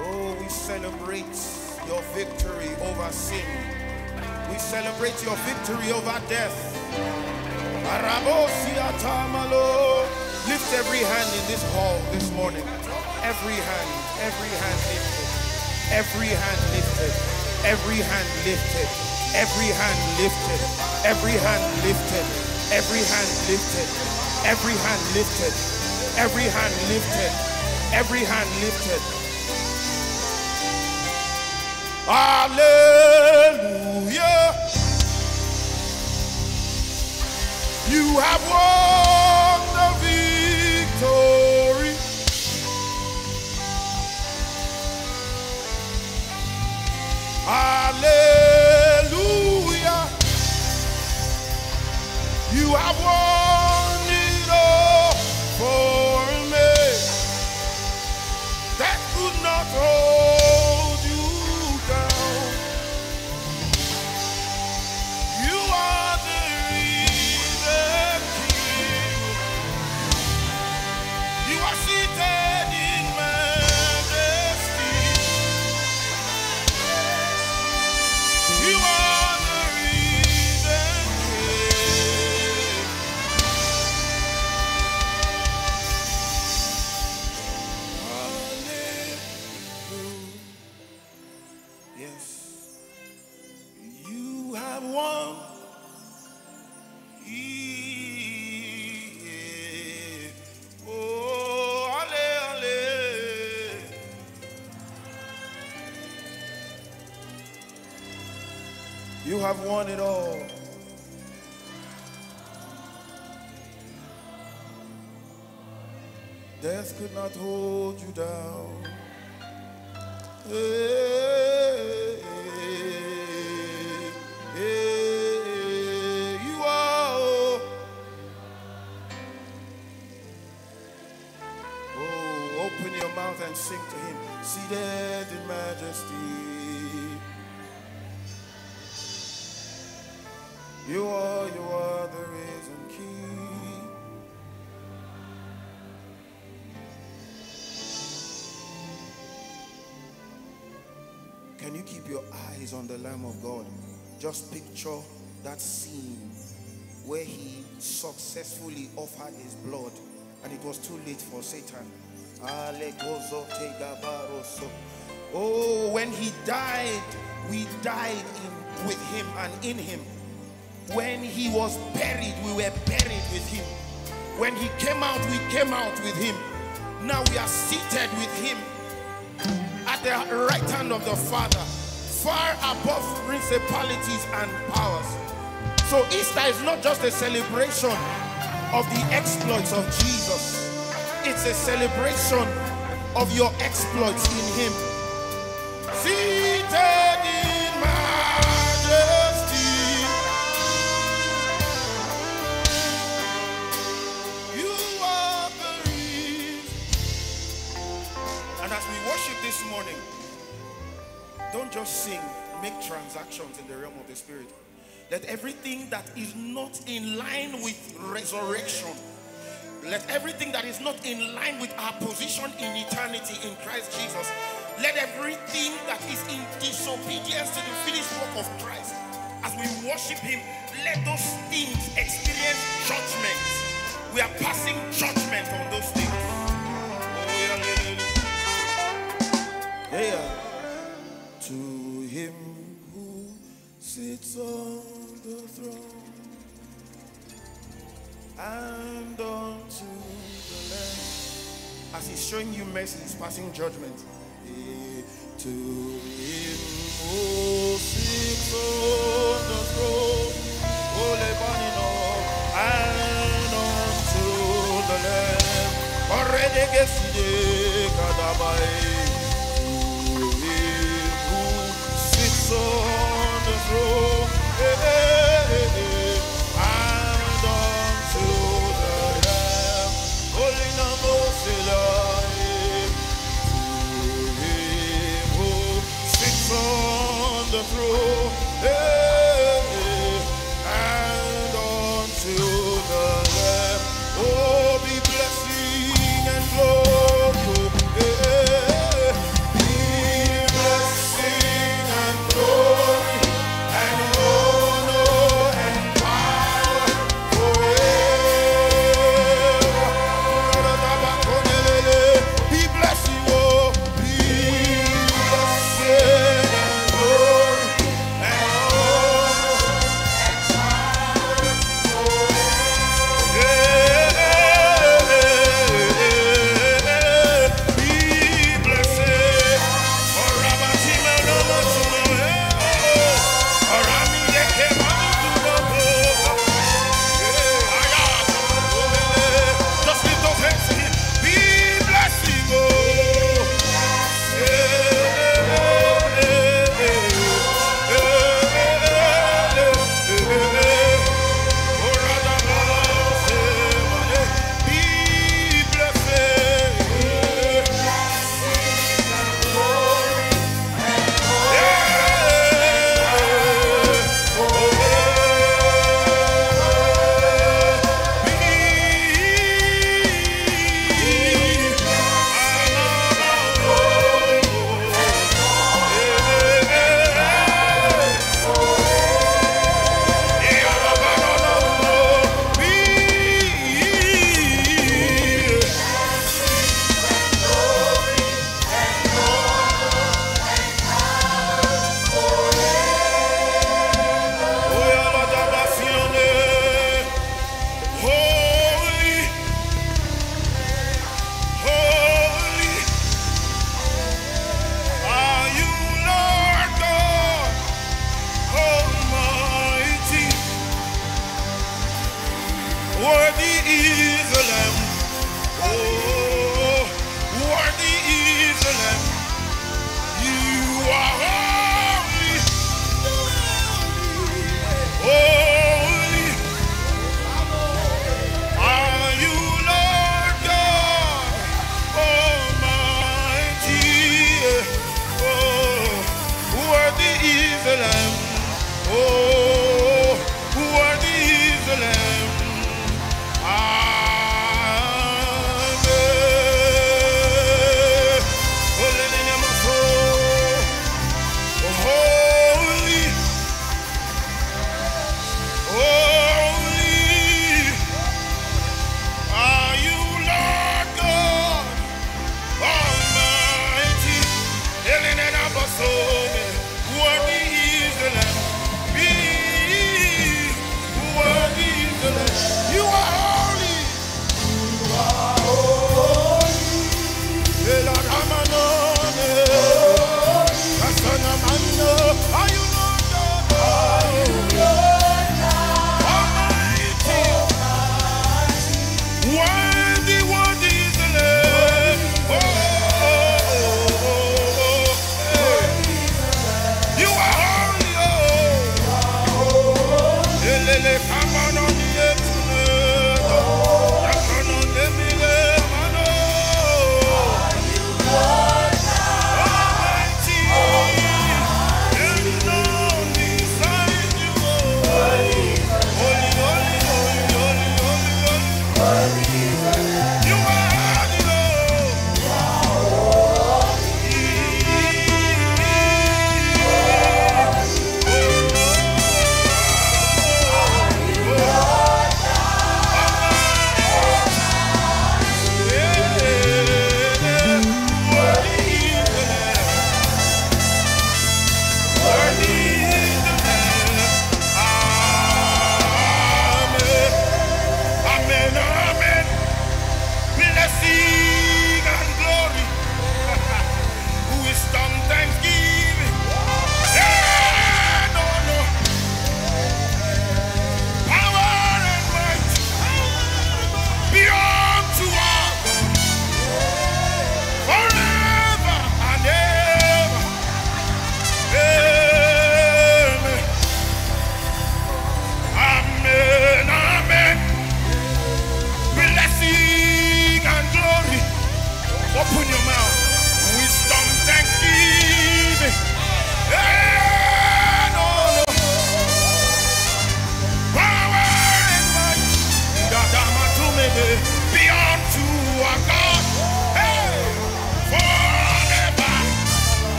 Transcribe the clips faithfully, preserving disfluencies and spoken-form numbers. Oh, we celebrate your victory over sin. We celebrate your victory over death. Lift every hand in this hall this morning. Every hand, every hand lifted. Every hand lifted. Every hand lifted. Every hand lifted. Every hand lifted. Every hand lifted. Every hand lifted. Every hand lifted. Every hand lifted. Hallelujah. You have won the victory. Hallelujah. You have won it all for me. That could not hold you down. You are the risen King. You are seated in majesty. You are the risen King. Hallelujah. Yes, you have won it. Oh, ale, ale. You have won it all. Death could not hold you down. Hey, hey, hey, you are. Oh, open your mouth and sing to him. Seated in majesty. You are, you are the risen King. Can you keep your eyes on the Lamb of God? Just picture that scene where he successfully offered his blood and it was too late for Satan. Oh, when he died, we died in, with him and in him. When he was buried, we were buried with him. When he came out, we came out with him. Now we are seated with him at the right hand of the Father, far above principalities and powers. So Easter is not just a celebration of the exploits of Jesus. It's a celebration of your exploits in him. Seated in majesty. You are the reason. And as we worship this morning, don't just sing, make transactions in the realm of the Spirit. Let everything that is not in line with resurrection, let everything that is not in line with our position in eternity in Christ Jesus, let everything that is in disobedience to the finished work of Christ, as we worship him, let those things experience judgment. We are passing judgment on those things. Yeah. To him who sits on the throne and unto the Lamb. As he's showing you mercy, he's passing judgment. To him who sits on the throne, and unto the Lamb. Already gets the Kadabai. On the throne, hey, hey, hey, and unto the Lamb, holy Namosilai, to him who sits on the throne, hey, hey, and unto the Lamb, oh, be blessing and glory. Worthy is the Lamb. Oh, worthy is the Lamb. You are holy. Holy are you, Lord God Almighty. Oh, worthy is the Lamb. Oh.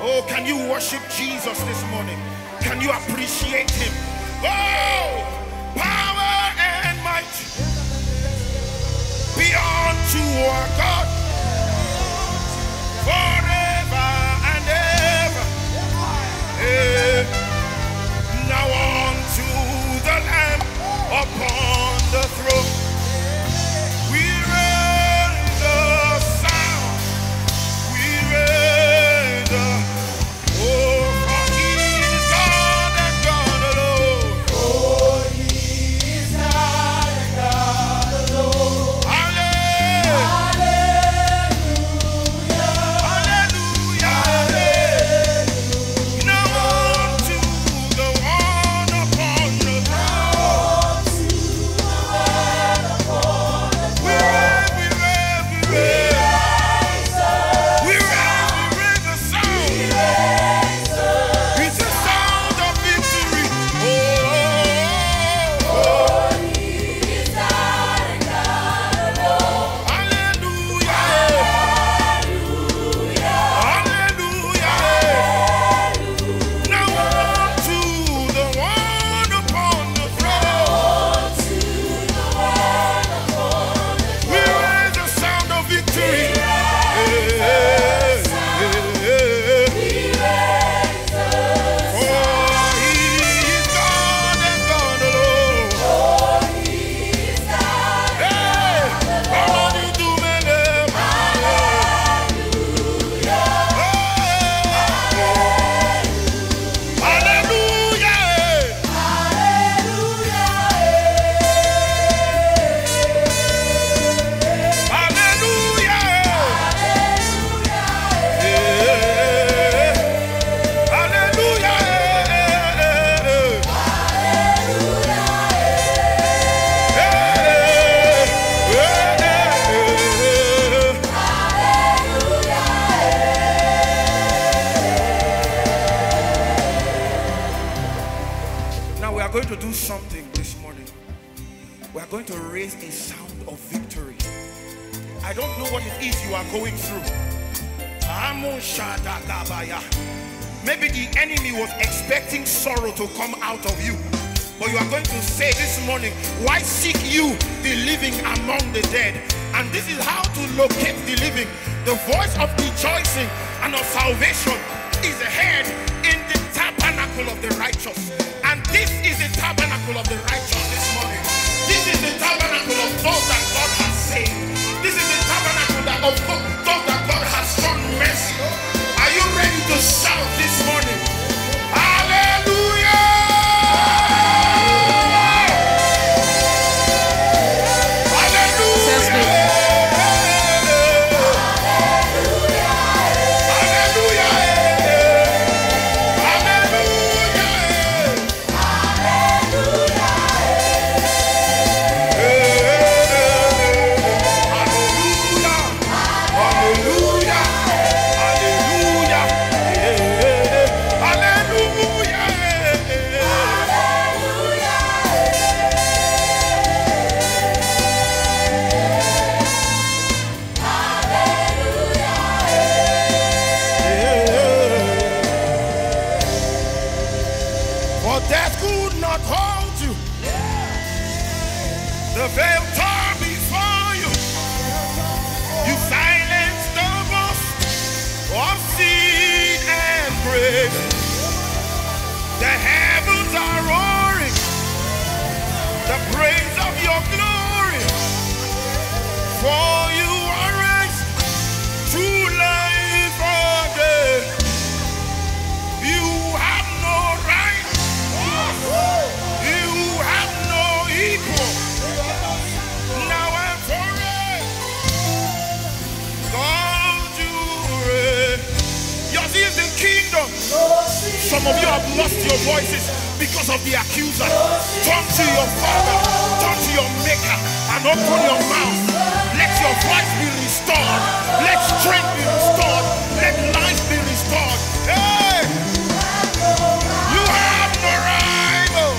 Oh, Oh, can you worship Jesus this morning? Can you appreciate him? Oh, power and might be unto our God forever and ever. Eh, now unto the Lamb upon the throne. Some of you have lost your voices because of the accuser. Turn to your Father, turn to your Maker, and open your mouth. Let your voice be restored. Let strength be restored. Let life be restored. Hey! You have no rival.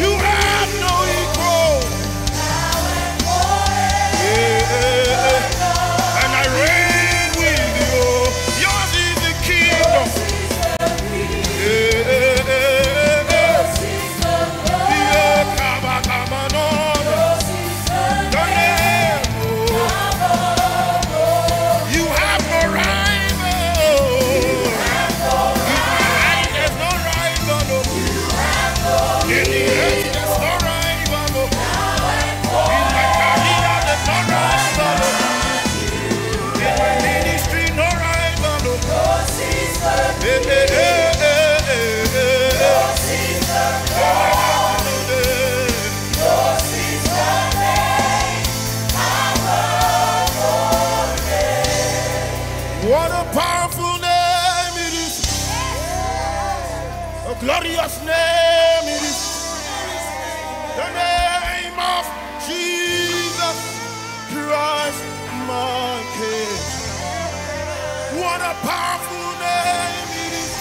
You have no equal. Yeah. And I reign with you. Yours is the What a powerful name it is. A glorious name it is. The name of Jesus Christ, my King. What a powerful name it is.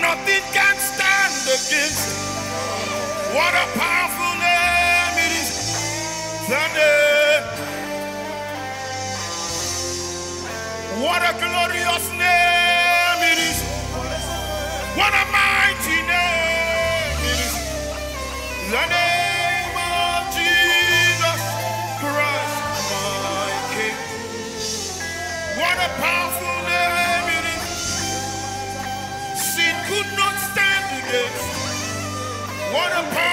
Nothing can stand against it. What a powerful name it is. The name. What a glorious name it is. What a mighty name it is. The name of Jesus Christ, my King. What a powerful name it is. Sin could not stand against. What a powerful